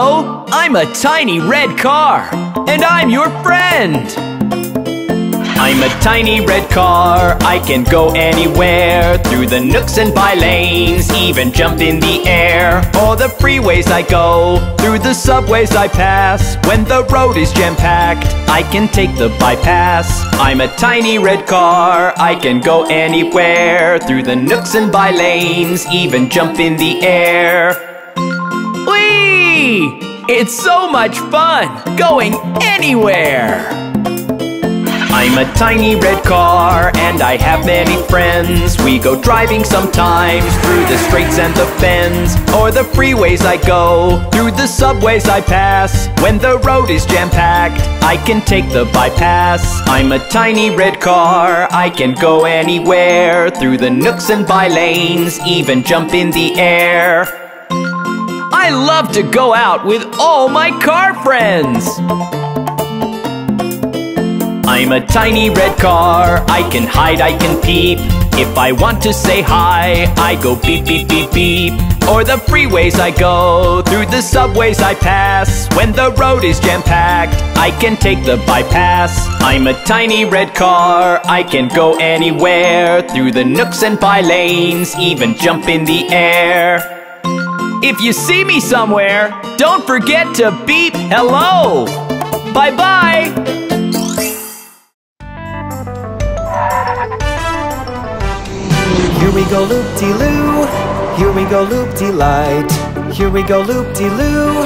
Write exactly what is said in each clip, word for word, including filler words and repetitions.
Hello, I'm a tiny red car, and I'm your friend. I'm a tiny red car, I can go anywhere, through the nooks and by lanes, even jump in the air. All the freeways I go, through the subways I pass, when the road is jam-packed, I can take the bypass. I'm a tiny red car, I can go anywhere, through the nooks and by lanes, even jump in the air. It's so much fun going anywhere. I'm a tiny red car and I have many friends. We go driving sometimes through the straights and the bends. Or the freeways I go, through the subways I pass. When the road is jam-packed, I can take the bypass. I'm a tiny red car, I can go anywhere, through the nooks and by lanes, even jump in the air. I love to go out with all my car friends. I'm a tiny red car, I can hide, I can peep. If I want to say hi, I go beep, beep, beep, beep. Or the freeways I go, through the subways I pass. When the road is jam-packed, I can take the bypass. I'm a tiny red car, I can go anywhere, through the nooks and by lanes, even jump in the air. If you see me somewhere, don't forget to beep hello! Bye-bye! Here we go loop-de-loo, here we go loop-de-light, here we go loop-de-loo,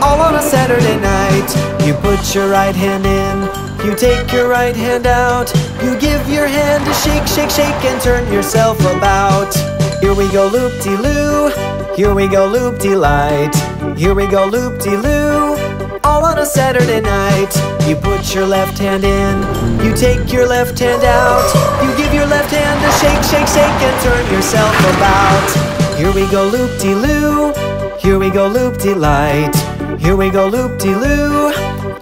all on a Saturday night. You put your right hand in, you take your right hand out, you give your hand a shake, shake, shake, and turn yourself about. Here we go loop-de-loo, here we go loop-de-light, here we go loop-de-loo, all on a Saturday night. You put your left hand in, you take your left hand out, you give your left hand a shake, shake, shake, and turn yourself about. Here we go loop-de-loo, here we go loop-de-light, here we go loop-de-loo,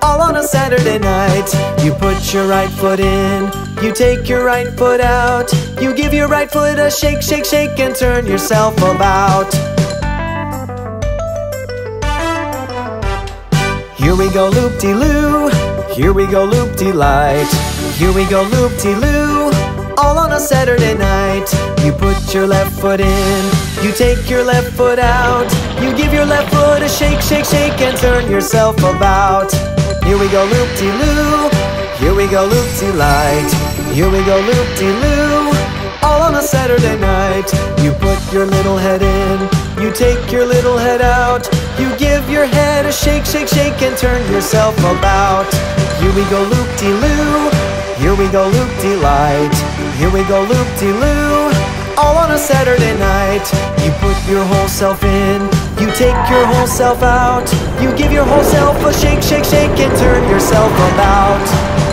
all on a Saturday night. You put your right foot in, you take your right foot out, you give your right foot a shake, shake, shake, and turn yourself about. Here we go loop-de-loo, here we go loop-de-light, here we go loop-de-loo, all on a Saturday night. You put your left foot in, you take your left foot out, you give your left foot a shake, shake, shake, and turn yourself about. Here we go loop-de-loo, here we go loop-de-light, here we go loop-de-loo, all on a Saturday night. You put your little head in, you take your little head out, you give your head a shake, shake, shake, and turn yourself about. Here we go loop-de-loo, here we go loop-de-light, here we go loop-de-loo, all on a Saturday night. You put your whole self in, you take your whole self out, you give your whole self a shake, shake, shake, and turn yourself about. Oh!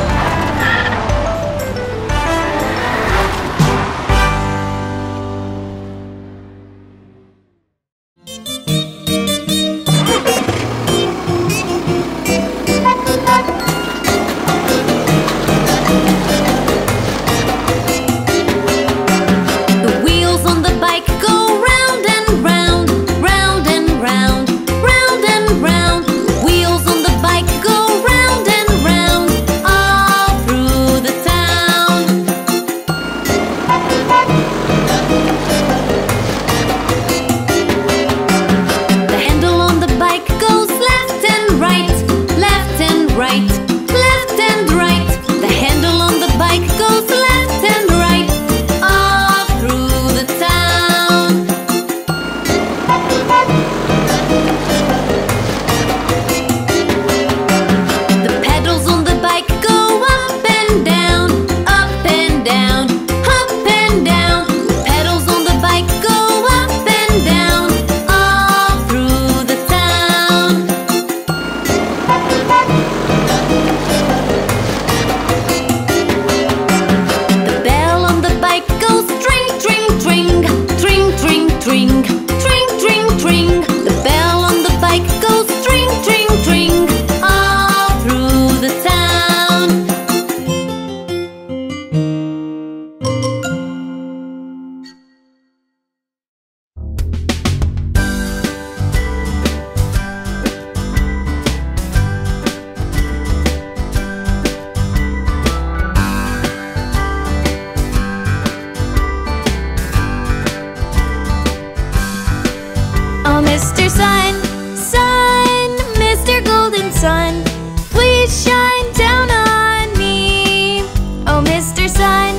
Mister Sun, Sun, Mister Golden Sun, please shine down on me. Oh, Mister Sun,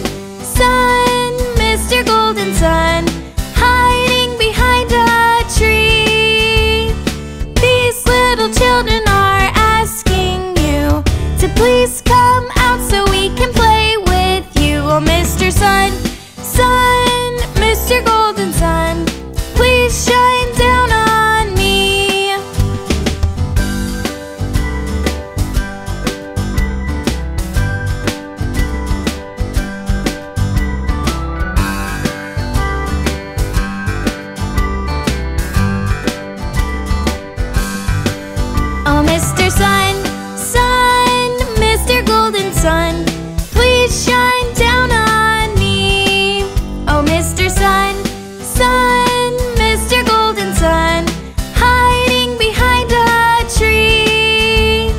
Sun, Mister Golden Sun, hiding behind a tree. These little children are asking you to please come out so we can play with you. Oh, Mister Sun, Sun, Mister Golden Sun, please shine down on me. Oh, Mister Sun, Sun, Mister Golden Sun, please shine down on me. Oh, Mister Sun, Sun, Mister Golden Sun, hiding behind a tree.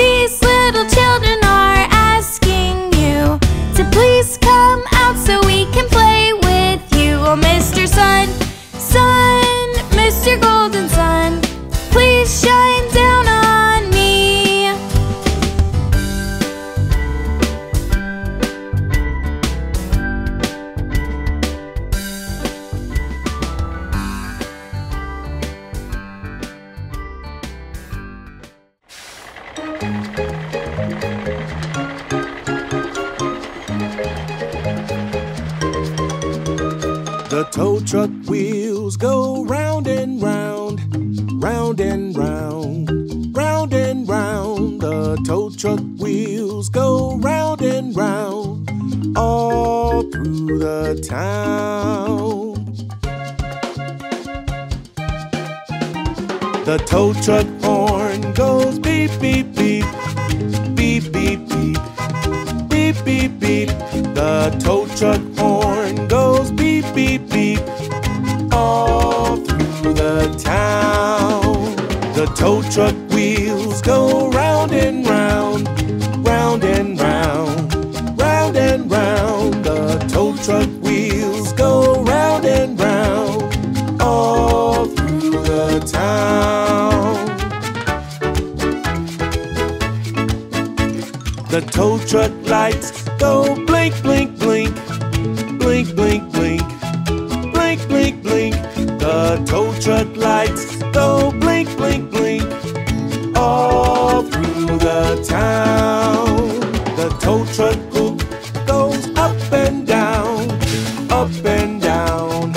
These little children are asking you to please come out so we can play with you. Oh, Mister Sun, Sun, Mister Golden Sun, please shine down on me. The tow truck wheels go round and round, round and round, round and round. The tow truck wheels go round and round, all through the town. The tow truck horn goes beep, beep, beep, beep, beep, beep, beep, beep, beep. The tow truck horn goes beep, beep, beep, all through the town. The tow truck wheels go round and round, round and round, round and round. The tow truck wheels go round and round, all through the town. The tow truck lights go blink, blink, blink, blink, blink, blink, blink, blink, blink. The tow truck lights go blink, blink, blink, all through the town. The tow truck hook goes up and down, up and down,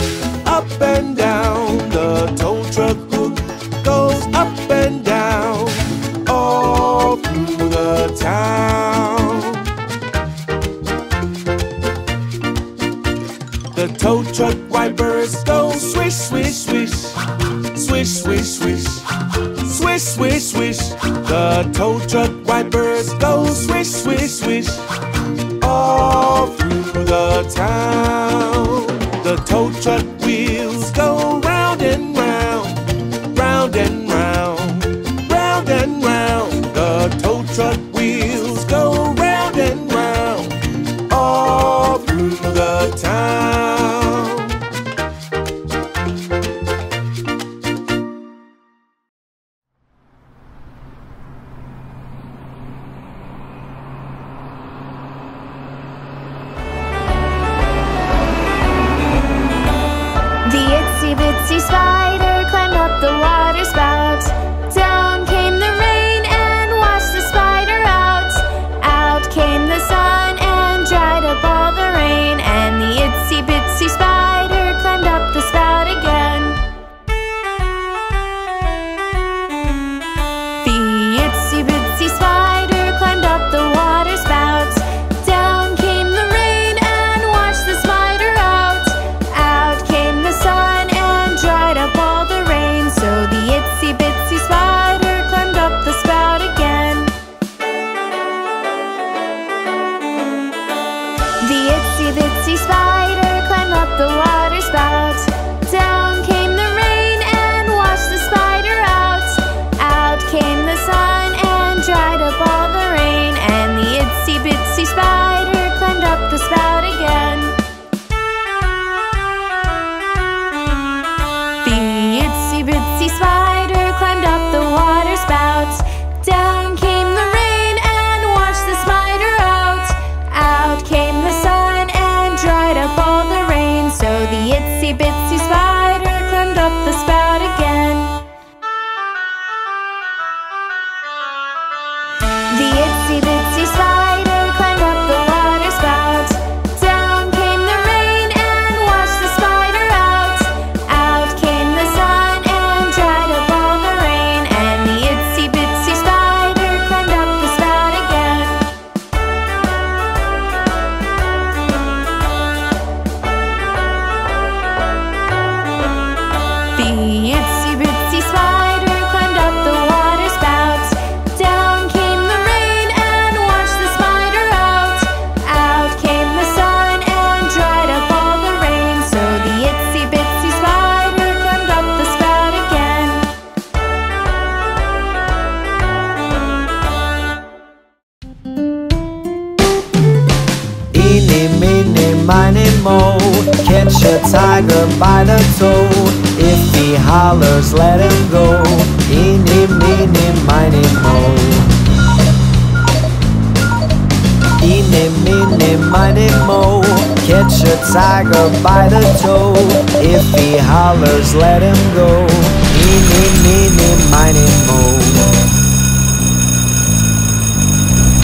up and down. The tow truck hook goes up and down, all through the town. The tow truck wipers go swish, swish, swish, swish, swish, swish, swish, swish, swish. The tow truck wipers go swish, swish, swish, all through the town. The tow truck wheels go round and round, round and round, round and round. The tow truck wheels go round and round, all through the town. Itsy bitsy Catch a tiger by the toe. If he hollers, let him go. Eeny, meeny, miny, moe. Eeny, meeny, miny, moe. Catch a tiger by the toe. If he hollers, let him go. Eeny, meeny, miny, moe.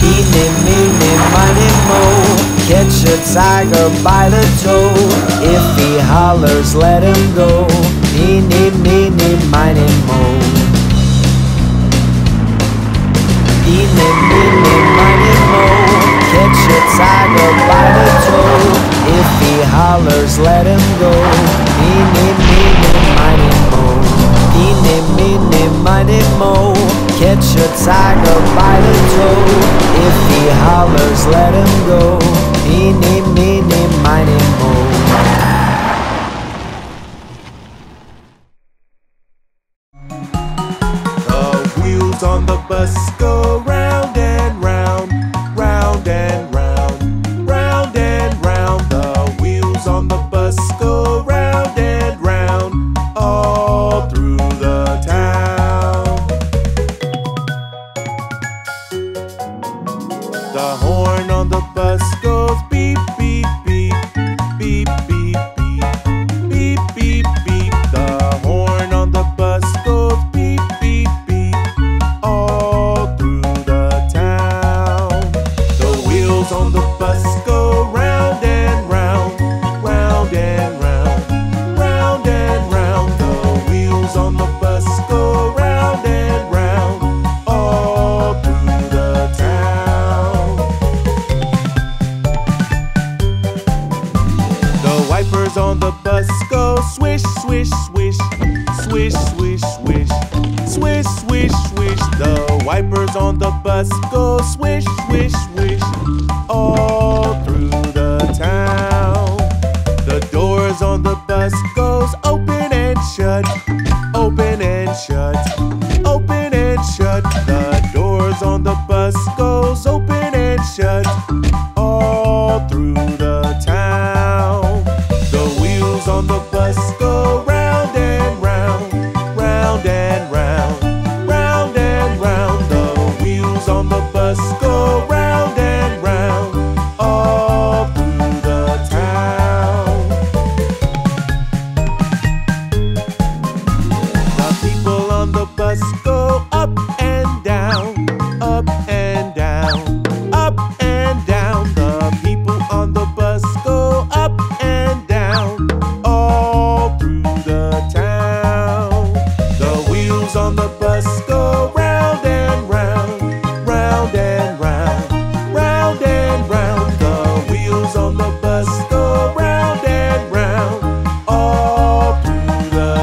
Eeny, meeny, miny, moe. Catch a tiger by the toe. If he hollers, let him go. Eeny, meeny, miny, moe. Eeny, meeny, miny, moe. Catch a tiger by the toe. If he hollers, let him go. Eeny, meeny, miny, moe. Eeny, meeny, miny, moe. Catch a tiger by the toe. If he hollers, let him go. Eeny, meeny, miny, moe. The wheels on the bus go round and round, round and round, round and round. The wheels on the bus go round and round, all through the town. The horn on the bus goes beep, beep, beep, beep, beep, beep, beep, beep, beep. The horn on the bus goes beep, beep, beep, all through the town. The wheels on the bus go round and round, round and round, round and round. The wheels on the bus go round and round, all through the town. On the bus go swish, swish, swish, swish, swish, swish, swish, swish, swish. The wipers on the bus go swish, swish, swish, all through the town. The doors on the bus goes open and shut, open and shut, open and shut. The doors on the bus goes open and shut, all through the town. On the bus go round and round, round and round, round and round. The wheels on the bus go round and round, all through the town. The people on the bus go up and down, up and down, up and down. The people on the bus go up and down, town. The wheels on the bus go round and round, round and round, round and round. The wheels on the bus go round and round, all through the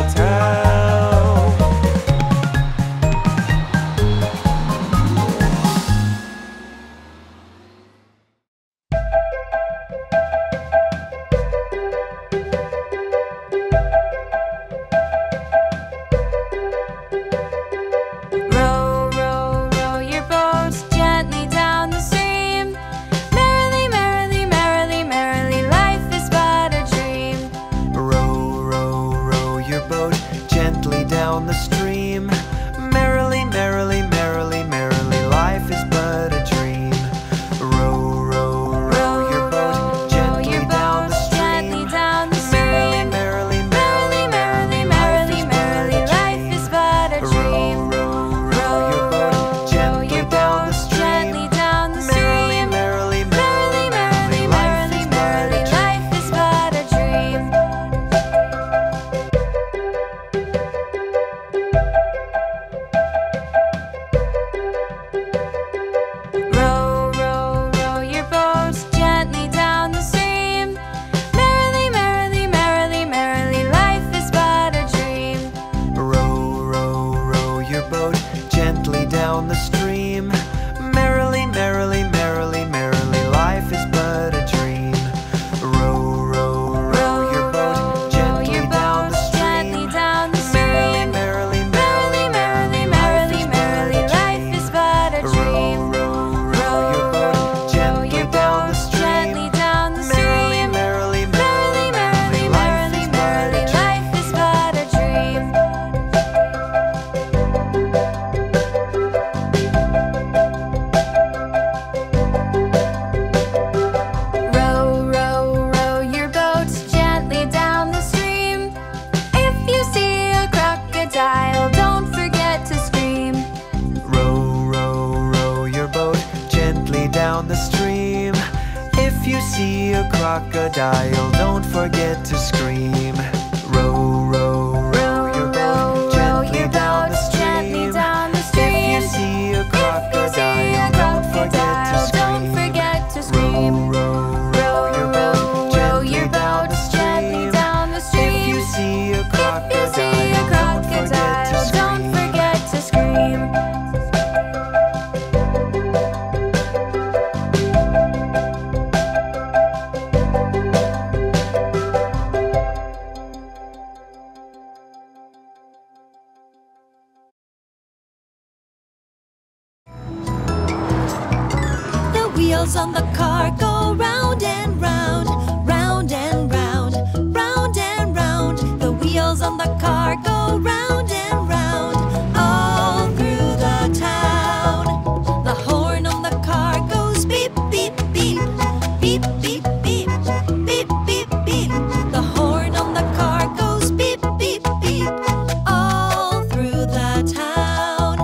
child, don't forget to scream. Row, row, row your boat gently down the stream. If you see a crocodile, don't forget to scream. Row, row, row your boat gently down the stream. If you see a crocodile, don't forget to scream. Wheels on the car go round and round, round and round, round and round. The wheels on the car go round and round, all through the town. The horn on the car goes beep, beep, beep, beep, beep, beep, beep, beep, beep. The horn on the car goes beep, beep, beep, all through the town.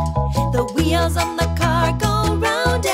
The wheels on the car go round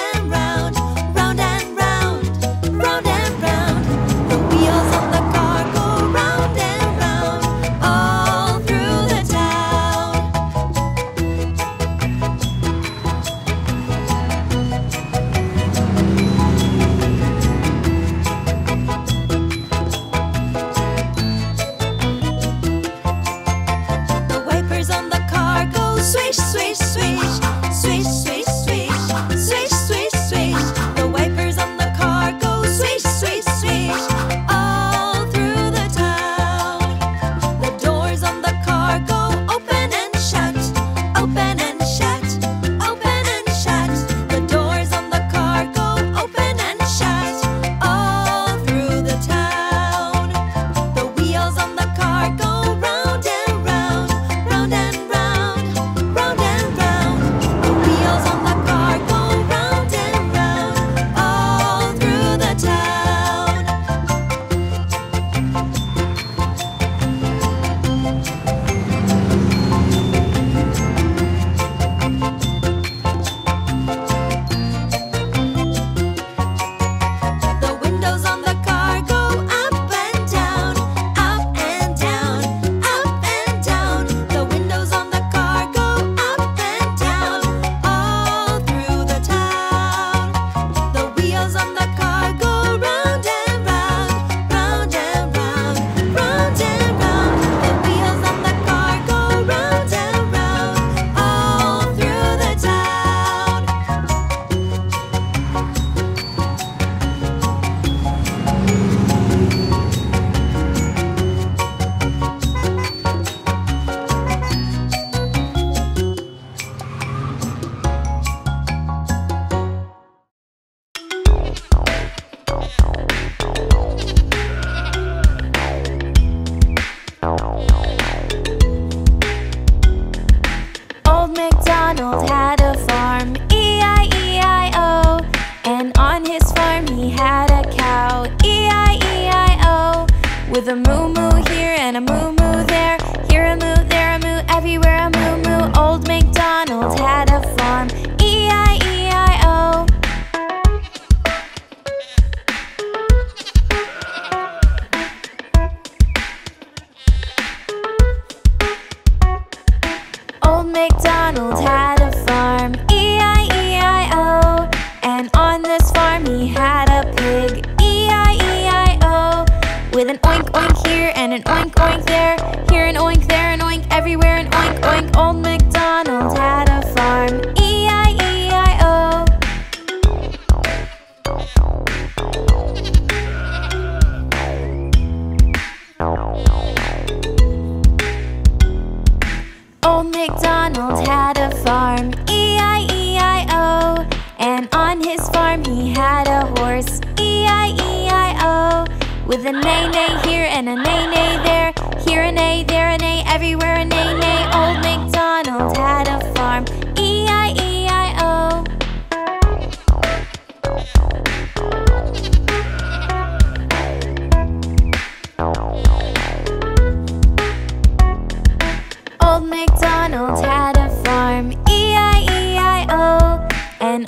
and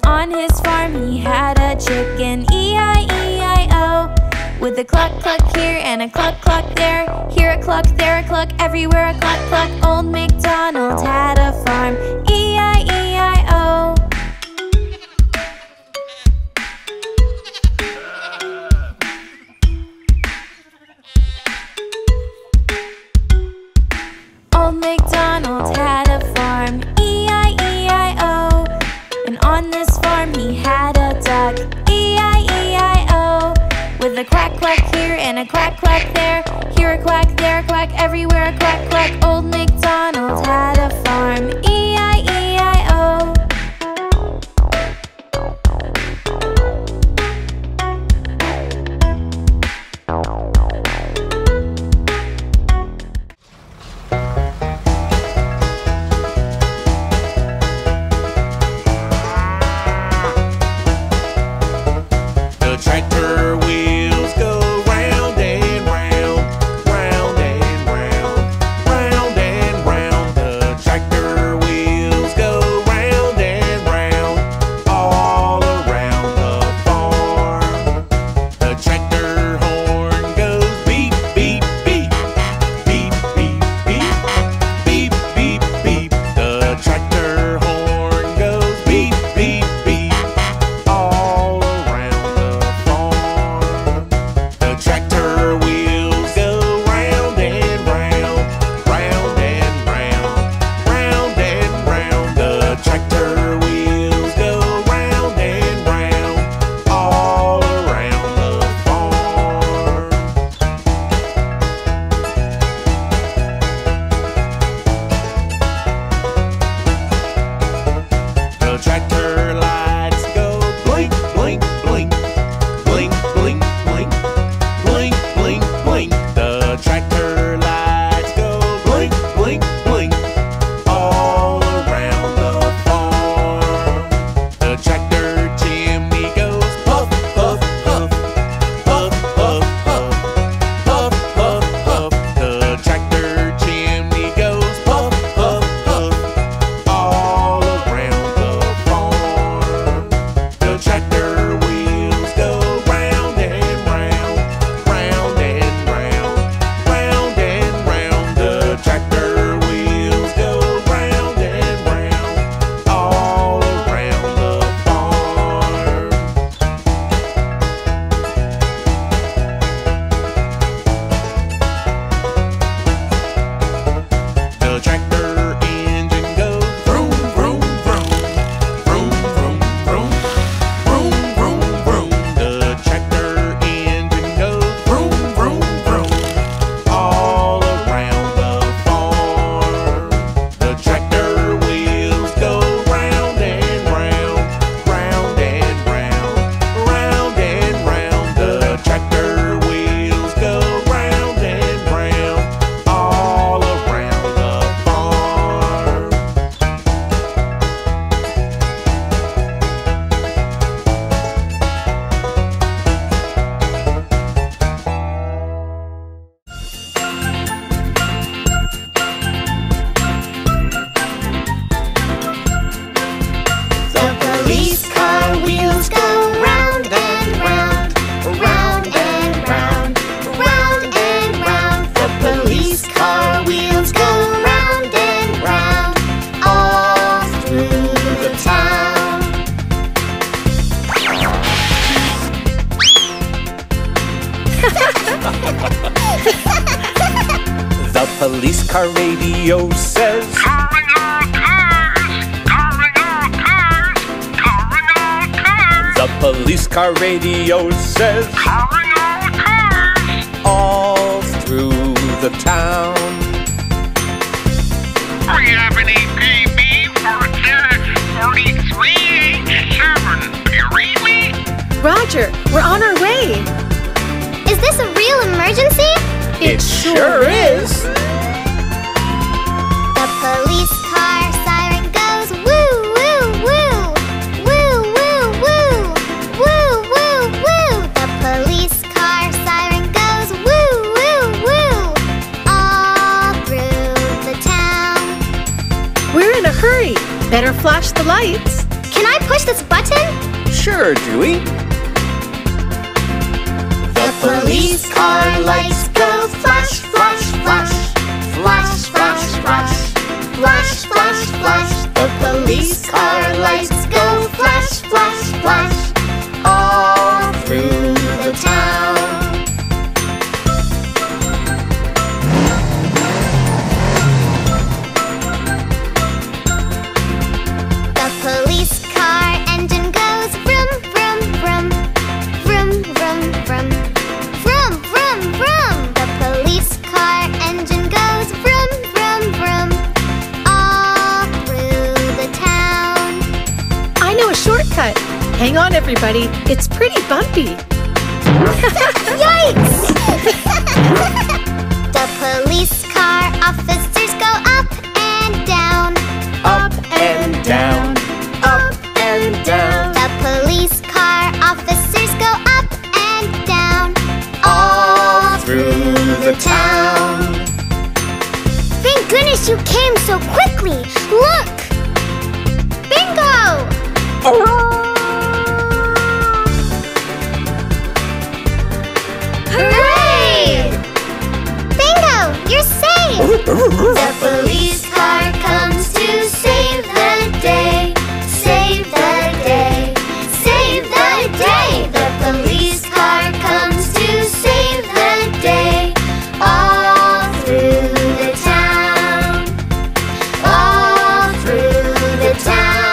With a clock, clock here and a clock, clock there. Here a clock, there a clock, everywhere a clock, clock. Old MacDonald had a farm, E I E I O. Old MacDonald had a farm, E I E I O. And on this farm he had a duck, E I E I O. With a quack quack here and a quack quack there. Here a quack, there a quack, everywhere a quack quack. Old MacDonald had a farm, E I E I O. Police car radio says, calling all cars, calling all cars, calling all cars. The police car radio says, calling all cars, all through the town. We have an E P B for Dash forty-three eighty-seven. Do you read me? Roger, we're on our way. Is this a real emergency? It, it sure is. is. Police car siren goes woo woo woo woo woo woo woo woo woo. The police car siren goes woo woo woo all through the town. We're in a hurry. Better flash the lights. Can I push this button? Sure, Dewey. The police car lights go flash, flash, flash. Flash, flash, flash. Flash, flash, flash. The police car lights go flash, flash, flash. All through the town. Hang on, everybody. It's pretty bumpy. Yikes! The police car officers go up and down. Up and down. Up and down. The police car officers go up and down. All through the town. Thank goodness you came so quickly. Look! Bingo! Oh. Hooray! Bingo! You're safe! The police car comes to save the day. Save the day. Save the day. The police car comes to save the day. All through the town. All through the town.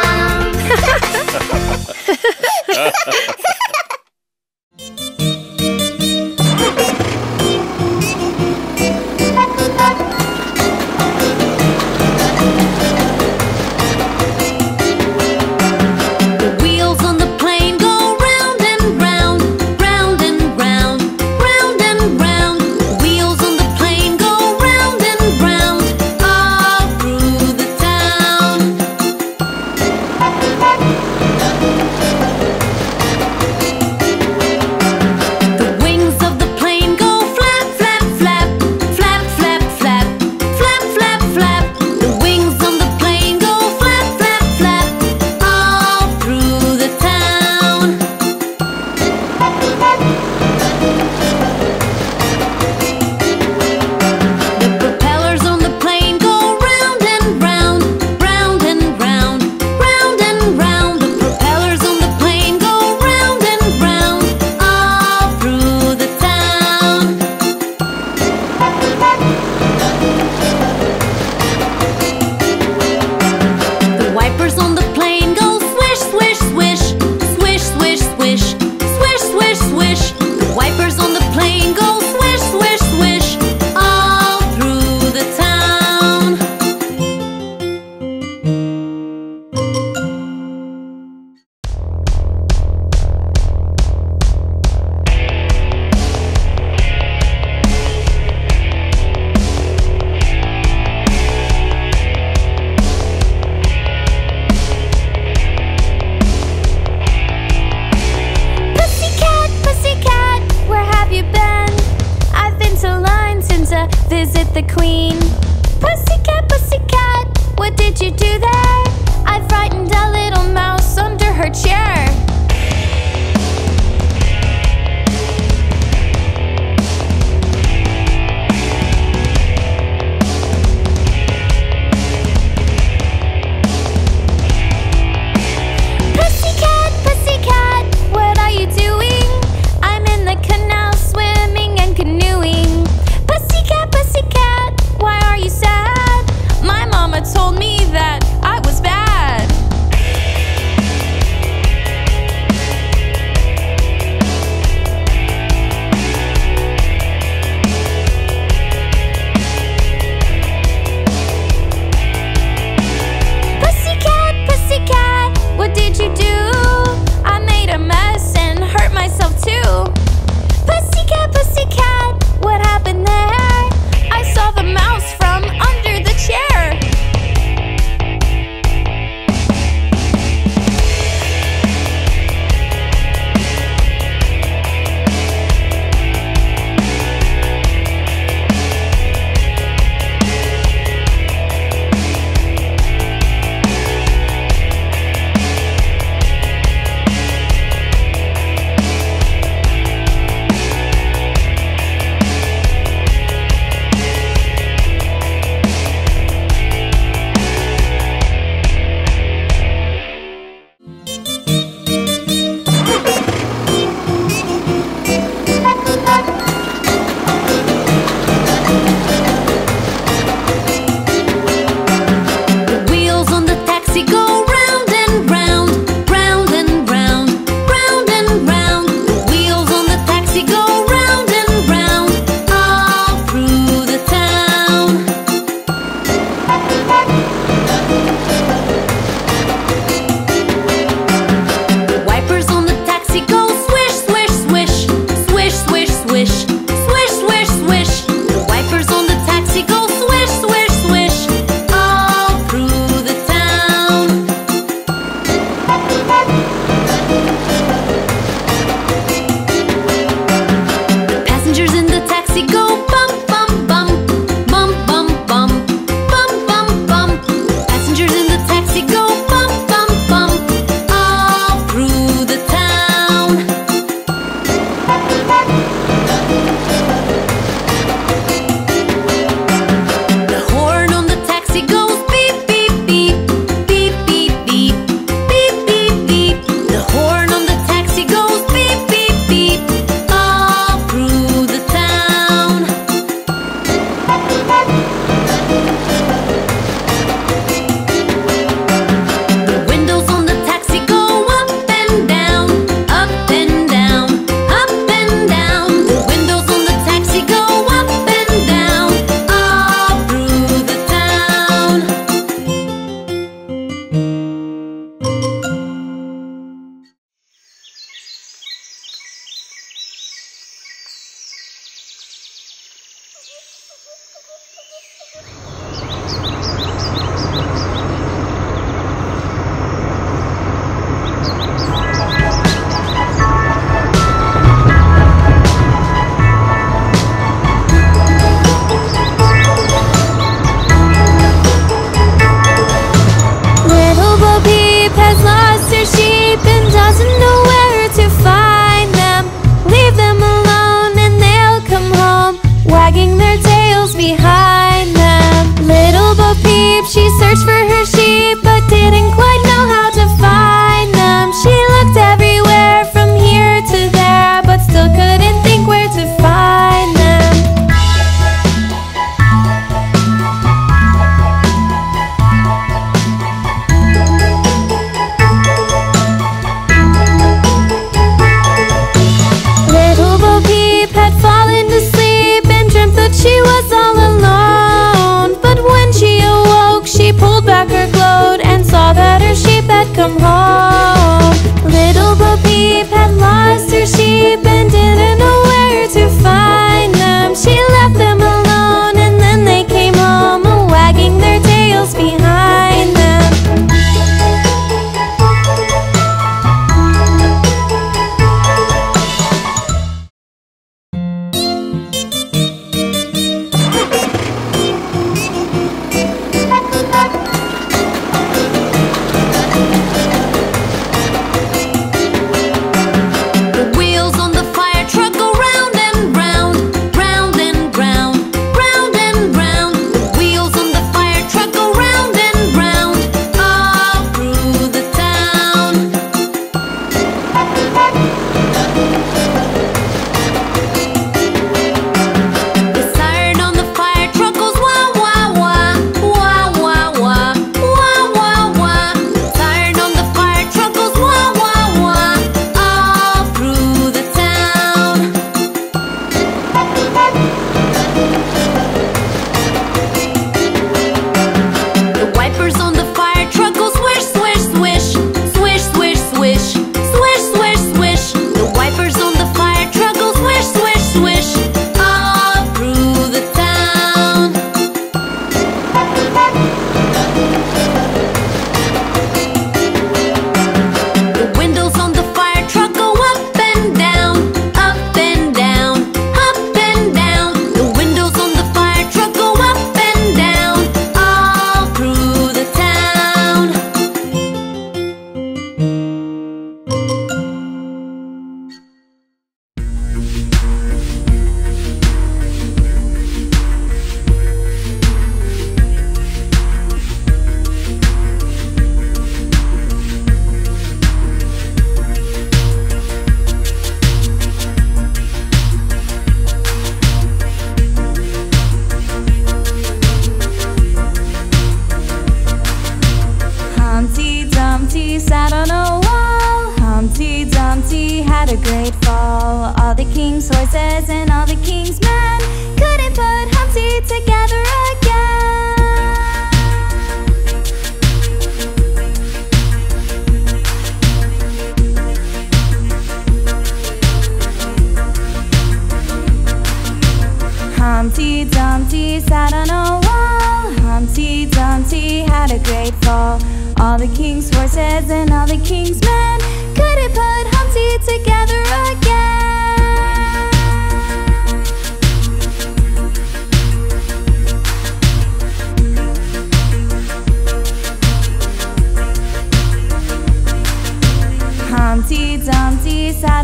Told me that I was bad. She searched for her sheep but didn't quite know how to find them. She looked everywhere from here to there, but still couldn't think where to find them. Little Bo Peep had fallen asleep and dreamt that she was all alone. But when she awoke, she pulled back her gloat and saw that her sheep had come home. Little Bo Peep had lost her sheep and didn't know where to find them. She left them alone and then they came home, a wagging their tails behind them. The wheels on the fire truck go round and round, round and round, round and round. The wheels on the fire truck go round and round, all through the town. The siren on the fire truck goes wah wah wah, wah wah wah, wah wah wah. Siren on the fire truck goes wah wah wah, all through the town. The wipers on the fire truck go swish, swish, swish, swish, swish, swish, swish, swish, swish. The wipers on the fire truck go swish, swish, swish, all through the town. The windows on the fire truck go up and down, up and down, up and down. The windows on the fire truck go up and down, all through the town. Humpty Dumpty sat on a wall. Humpty Dumpty had a great fall. All the king's horses and all the king's men couldn't put Humpty together again. Humpty Dumpty sat on a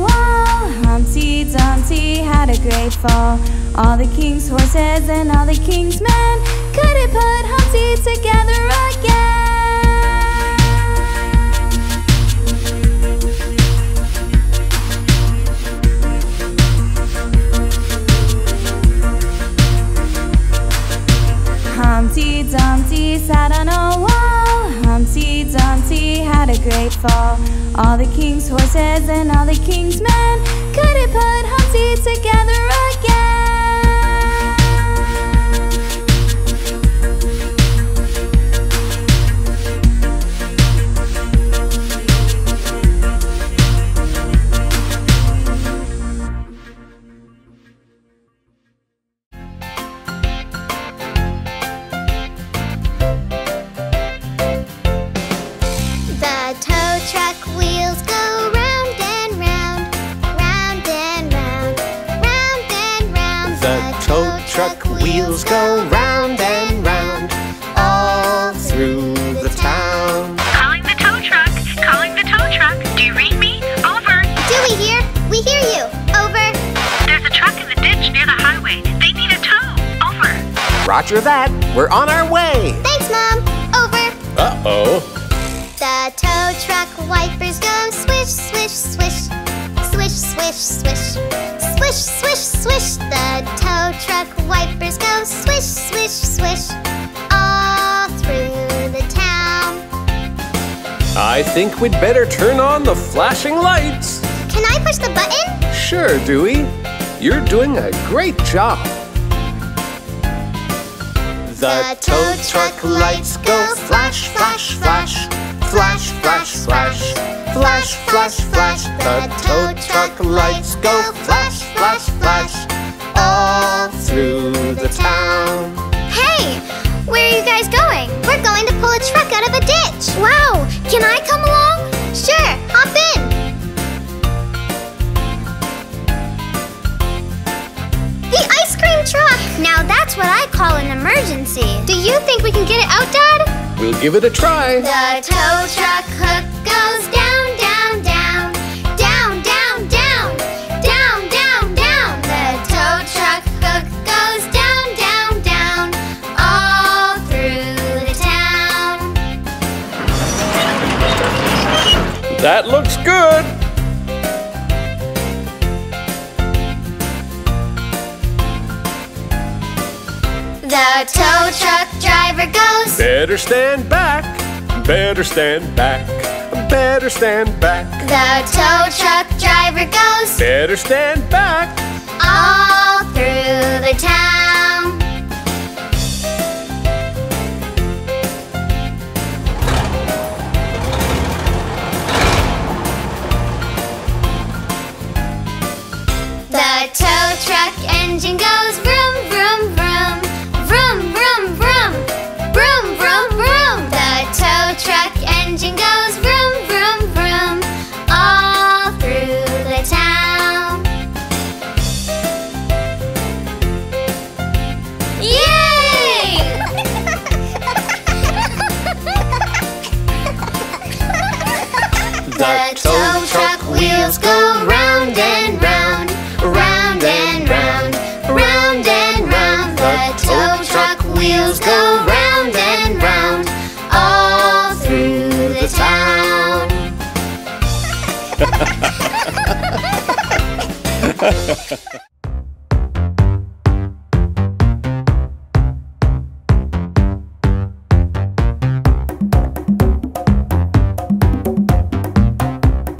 wall. Humpty Dumpty had a great fall. All the king's horses and all the king's men couldn't put Humpty together again. Humpty Dumpty sat on a wall. Humpty Dumpty had a great fall. All the king's horses and all the king's men couldn't put Humpty together again. Humpty Dumpty sat on a wall. Humpty Dumpty had a great fall. All the king's horses and all the king's men couldn't put Humpty together The tow truck wheels go round and round, round and round, round and round. Roger that. We're on our way. Thanks, Mom. Over. Uh-oh. The tow truck wipers go swish, swish, swish. Swish, swish, swish. Swish, swish, swish. The tow truck wipers go swish, swish, swish. All through the town. I think we'd better turn on the flashing lights. Can I push the button? Sure, Dewey. You're doing a great job. The tow truck lights go flash, flash, flash. Flash, flash, flash. Flash, flash, flash. The tow truck lights go flash, flash, flash. All through the town. Hey, where are you guys going? We're going to pull a truck out of a ditch. Wow, can I come along? Sure, hop in. Truck. Now that's what I call an emergency. Do you think we can get it out, Dad? We'll give it a try. The tow truck hook goes down, down, down. Down, down, down. Down, down, down. The tow truck hook goes down, down, down. All through the town. That looks good. The tow truck driver goes, better stand back, better stand back, better stand back. The tow truck driver goes, better stand back. All through the town. The tow truck engine goes, vroom, vroom, vroom. Vroom, vroom, vroom. Vroom, vroom, vroom. The tow truck engine goes vroom, vroom, vroom. All through the town. Yay! The tow truck wheels go round and round. Round and round. Round and round. The tow wheels go round and round, all through the town.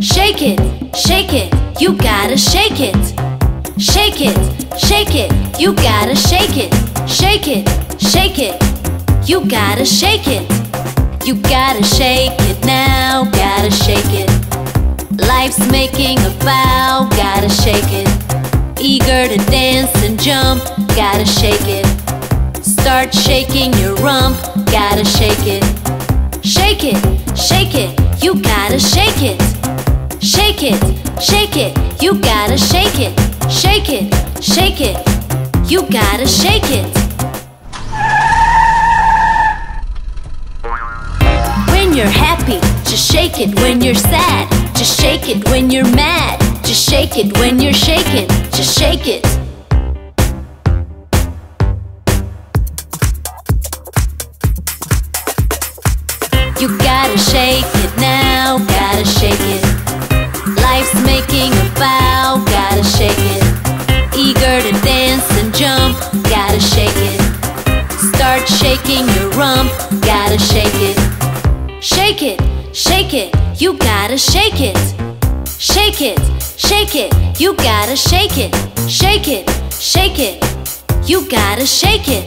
Shake it, shake it, you gotta shake it. Shake it, shake it, you gotta shake it. Shake it. Shake it, you gotta shake it. You gotta shake it now, gotta shake it. Life's making a vow, gotta shake it. Eager to dance and jump, gotta shake it. Start shaking your rump, gotta shake it. Shake it, shake it, you gotta shake it. Shake it, shake it, you gotta shake it. Shake it, shake it, you gotta shake it. When you're happy, just shake it. When you're sad, just shake it. When you're mad, just shake it. When you're shaking, just shake it. You gotta shake it now, gotta shake it. Life's making a vow, gotta shake it. Eager to dance and jump, gotta shake it. Start shaking your rump, gotta shake it. Shake it, shake it, you gotta shake it. Shake it, shake it, you gotta shake it. Shake it, shake it, you gotta shake it.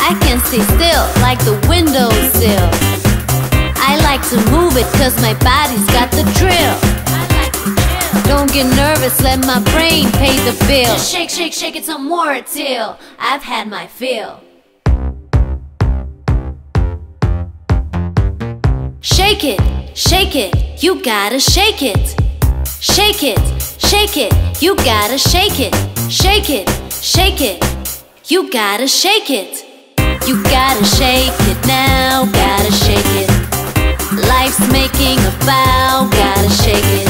I can stay still like the windowsill. I like to move it cause my body's got the drill. Don't get nervous, let my brain pay the bill. Just shake, shake, shake it some more till I've had my fill. Shake it, shake it, you gotta shake it. Shake it, shake it, you gotta shake it. Shake it, shake it, you gotta shake it. You gotta shake it now, gotta shake it. Life's making a vow, gotta shake it.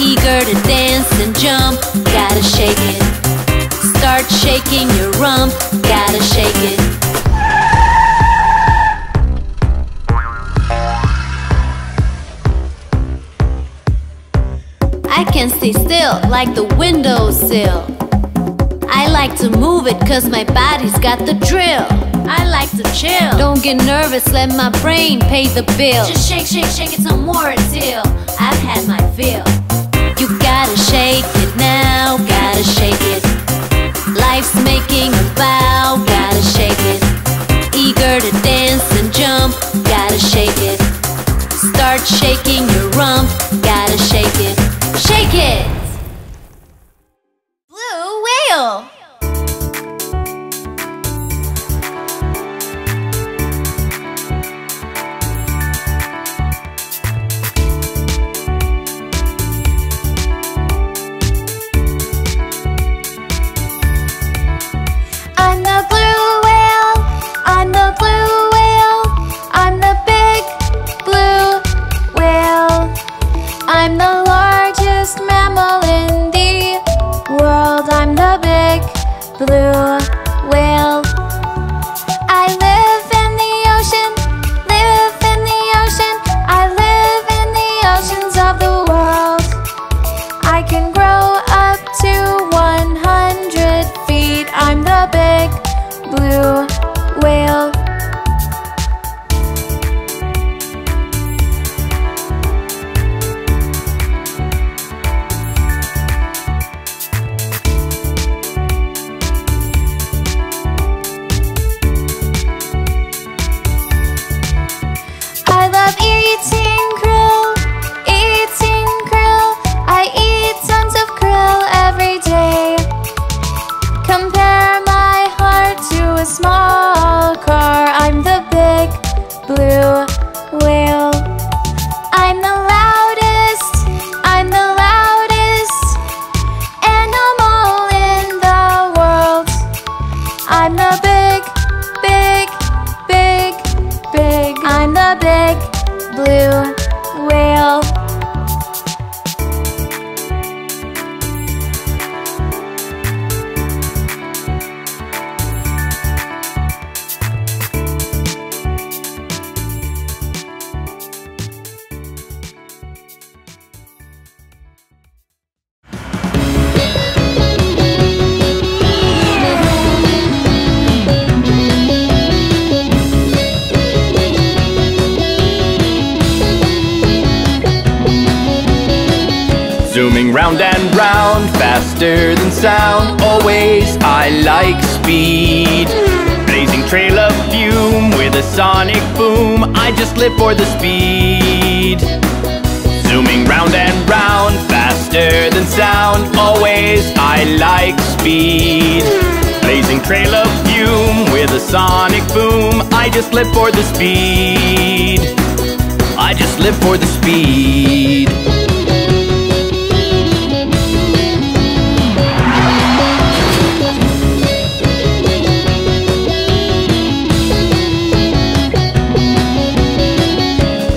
Eager to dance and jump, gotta shake it. Start shaking your rump, gotta shake it. I can stay still like the windowsill. I like to move it cause my body's got the drill. I like to chill. Don't get nervous, let my brain pay the bill. Just shake, shake, shake it some more until I've had my fill. You gotta shake it now, gotta shake it. Life's making a bow, gotta shake it. Eager to dance and jump, gotta shake it. Start shaking your rump, gotta shake it. Shake it! Blue whale! Blue whale. I live in the ocean, live in the ocean. I live in the oceans of the world. I can grow up to one hundred feet. I'm the big blue whale. Zooming round and round, faster than sound. Always I like speed. Blazing trail of fume with a sonic boom. I just live for the speed. Zooming round and round, faster than sound. Always I like speed. Blazing trail of fume with a sonic boom. I just live for the speed. I just live for the speed.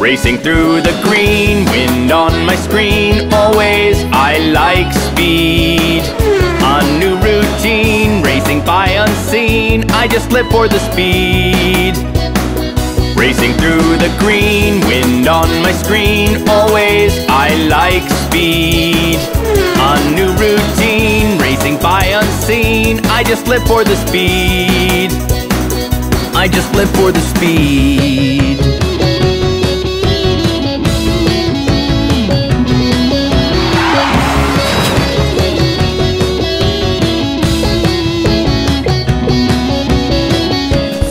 Racing through the green, wind on my screen. Always I like speed. A new routine, racing by unseen. I just live for the speed. Racing through the green, wind on my screen. Always I like speed. A new routine, racing by unseen. I just live for the speed. I just live for the speed.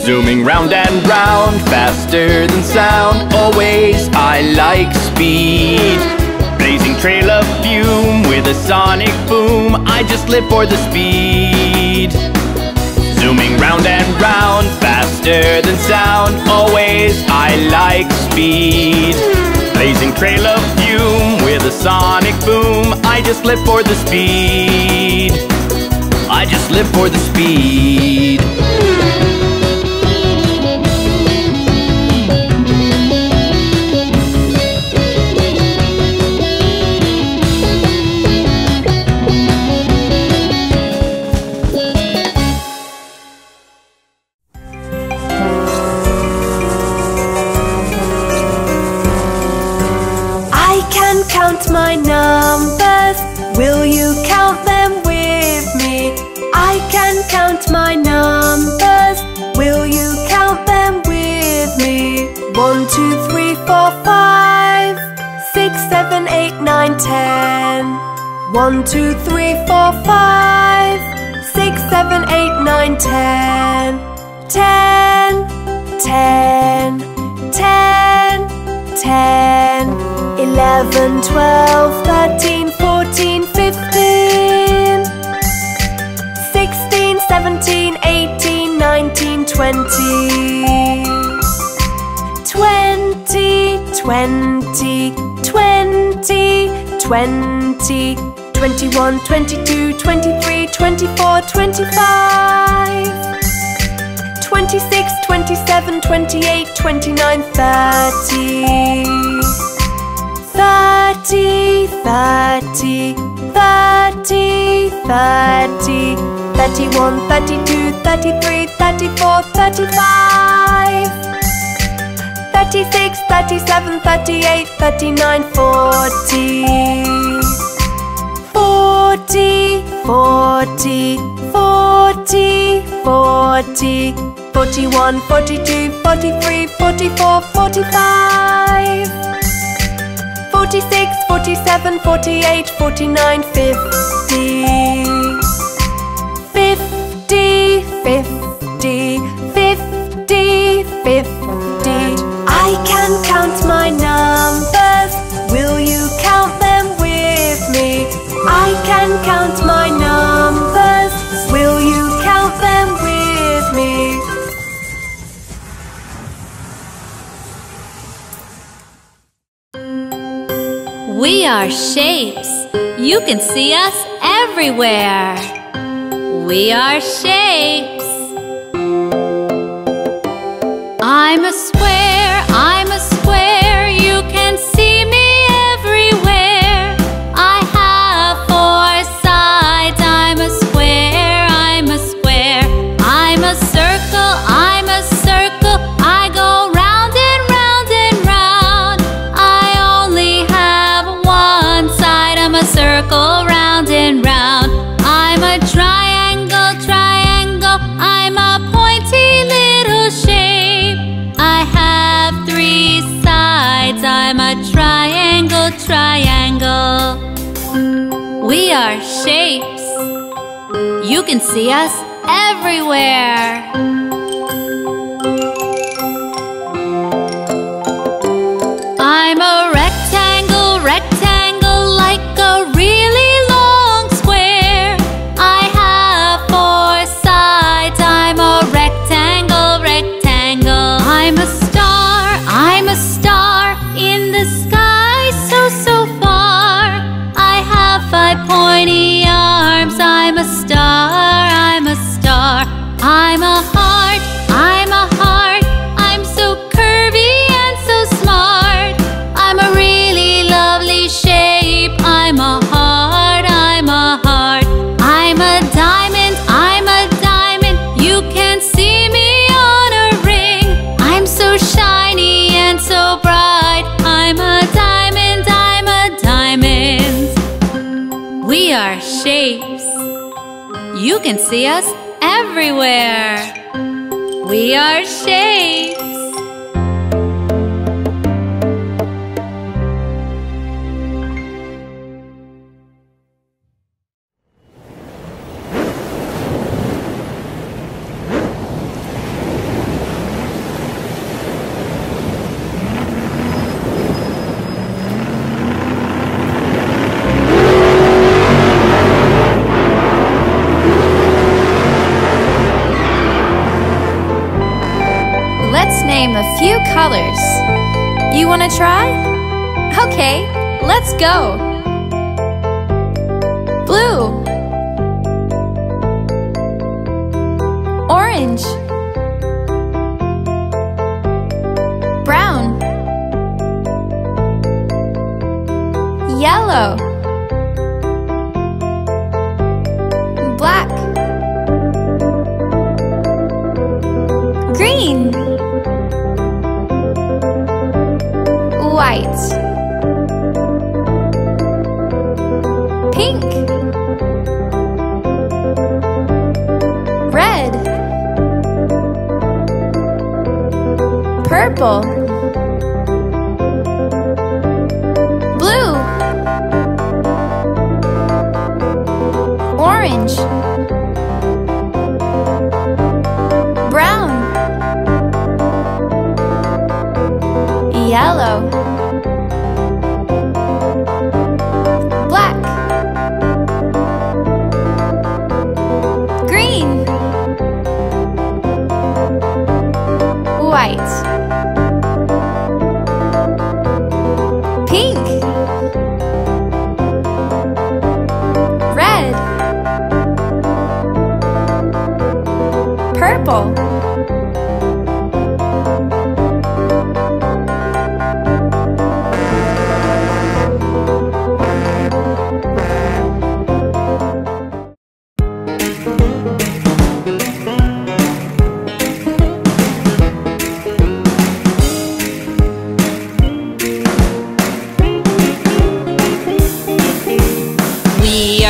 Zooming round and round, faster than sound. Always I like speed. Blazing trail of fume with a sonic boom. I just live for the speed. Zooming round and round, faster than sound. Always I like speed. Blazing trail of fume with a sonic boom. I just live for the speed. I just live for the speed. count my numbers? Will you count them with me? I can count my numbers. Will you count them with me? One, two, three, four, five, six, seven, eight, nine, ten. One, two, three, four, five, six, seven, eight, nine, ten. Ten, ten, ten, ten. Eleven, twelve, thirteen, fourteen, fifteen. Sixteen, seventeen, eighteen, nineteen, twenty. Twenty, twenty, twenty, twenty. Twenty-one, twenty-two, twenty-three, twenty-four, twenty-five. Twenty-six, twenty-seven, twenty-eight, twenty-nine, thirty. Thirty, thirty, thirty, thirty. Thirty-one, thirty-two, thirty-three, thirty-four, thirty-five. Thirty-six, thirty-seven, thirty-eight, thirty-nine, forty. Forty, forty, forty, forty. Forty-one, forty-two, forty-three, forty-four, forty-five. Forty-six, forty-seven, forty-eight, forty-nine, fifty. Fifty, fifty, fifty, fifty. I can count my numbers. Will you count them with me? I can count my numbers. Will you count them with me? We are shapes. You can see us everywhere. We are shapes. I'm a square, I'm a square. You can see me everywhere. I have four sides. I'm a square, I'm a square. I'm a circle, I'm a circle. I go round and round and round. I only have one side. I'm a circle, round and round. I'm a triangle, triangle. I'm a pointy little shape. I have three sides. I'm a triangle, triangle. We are shapes. You can see us everywhere. I'm a rectangle, rectangle, like a really long square. I have four sides. I'm a rectangle, rectangle. I'm a star, I'm a star, in the sky so, so far. I have five pointy arms. I'm a star, I'm a star. I'm a heart, I'm a heart. I'm so curvy and so smart. I'm a really lovely shape. I'm a heart, I'm a heart. I'm a diamond, I'm a diamond. You can see me on a ring. I'm so shiny and so bright. I'm a diamond, I'm a diamond. We are shapes. You can see us everywhere. We are shapes. Let's name a few colors. You want to try? Okay, let's go. Blue, orange, brown, yellow, black, green, white, Pink, red, purple, blue, orange, brown, yellow, white, pink, red, purple,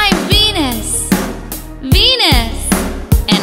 I'm Venus, Venus. And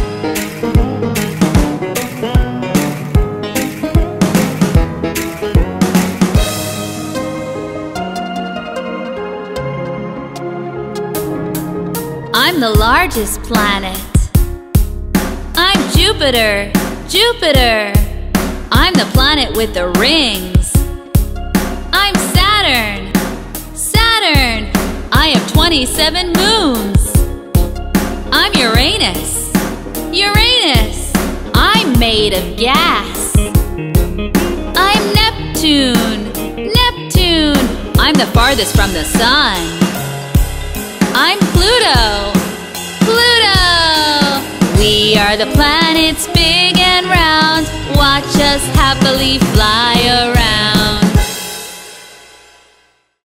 I'm the largest planet. I'm Jupiter, Jupiter. I'm the planet with the rings. I'm Saturn, Saturn. I have twenty-seven moons. I'm Uranus, Uranus. I'm made of gas. I'm Neptune, Neptune. I'm the farthest from the sun. I'm Pluto, Pluto. We are the planets big and round. Watch us happily fly